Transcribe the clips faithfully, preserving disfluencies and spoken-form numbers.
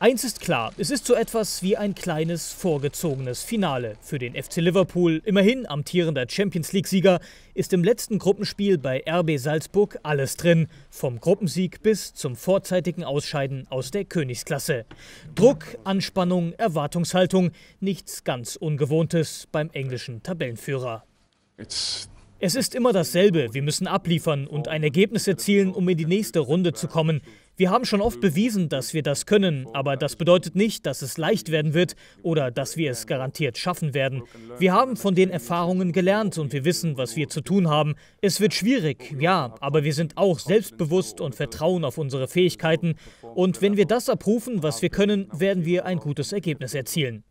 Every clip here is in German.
Eins ist klar, es ist so etwas wie ein kleines, vorgezogenes Finale für den F C Liverpool. Immerhin amtierender Champions-League-Sieger ist im letzten Gruppenspiel bei R B Salzburg alles drin, vom Gruppensieg bis zum vorzeitigen Ausscheiden aus der Königsklasse. Druck, Anspannung, Erwartungshaltung, nichts ganz Ungewohntes beim englischen Tabellenführer. It's Es ist immer dasselbe, wir müssen abliefern und ein Ergebnis erzielen, um in die nächste Runde zu kommen. Wir haben schon oft bewiesen, dass wir das können, aber das bedeutet nicht, dass es leicht werden wird oder dass wir es garantiert schaffen werden. Wir haben von den Erfahrungen gelernt und wir wissen, was wir zu tun haben. Es wird schwierig, ja, aber wir sind auch selbstbewusst und vertrauen auf unsere Fähigkeiten. Und wenn wir das abrufen, was wir können, werden wir ein gutes Ergebnis erzielen.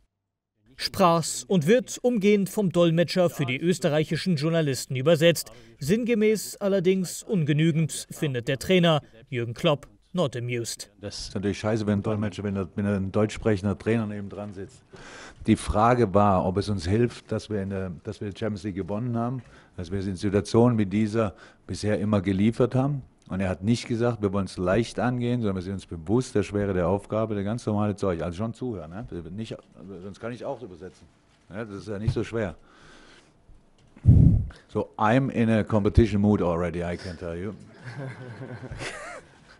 Sprach's und wird umgehend vom Dolmetscher für die österreichischen Journalisten übersetzt. Sinngemäß allerdings ungenügend, findet der Trainer Jürgen Klopp not amused. Das ist natürlich scheiße, wenn ein Dolmetscher, wenn, wenn ein deutsch sprechender Trainer neben dran sitzt. Die Frage war, ob es uns hilft, dass wir, in der, dass wir die Champions League gewonnen haben, dass wir es in Situationen wie dieser bisher immer geliefert haben. Und er hat nicht gesagt, wir wollen es leicht angehen, sondern wir sind uns bewusst der Schwere der Aufgabe, der ganz normale Zeug. Also schon zuhören, ne? Nicht, sonst kann ich auch übersetzen. Ja, das ist ja nicht so schwer. So, I'm in a competition mood already, I can tell you.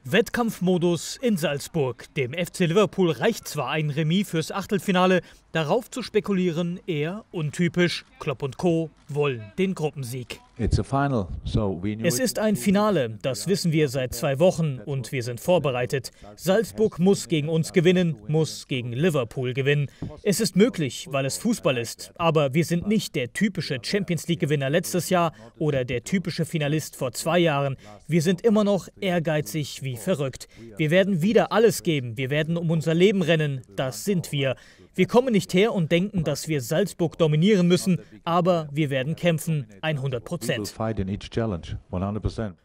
Wettkampfmodus in Salzburg. Dem F C Liverpool reicht zwar ein Remis fürs Achtelfinale, darauf zu spekulieren eher untypisch. Klopp und Co. wollen den Gruppensieg. Es ist ein Finale, das wissen wir seit zwei Wochen und wir sind vorbereitet. Salzburg muss gegen uns gewinnen, muss gegen Liverpool gewinnen. Es ist möglich, weil es Fußball ist, aber wir sind nicht der typische Champions League-Gewinner letztes Jahr oder der typische Finalist vor zwei Jahren. Wir sind immer noch ehrgeizig wie verrückt. Wir werden wieder alles geben, wir werden um unser Leben rennen, das sind wir. Wir kommen nicht her und denken, dass wir Salzburg dominieren müssen, aber wir werden kämpfen, hundert Prozent.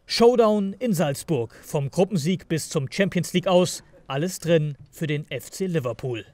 Showdown in Salzburg. Vom Gruppensieg bis zum Champions League aus. Alles drin für den F C Liverpool.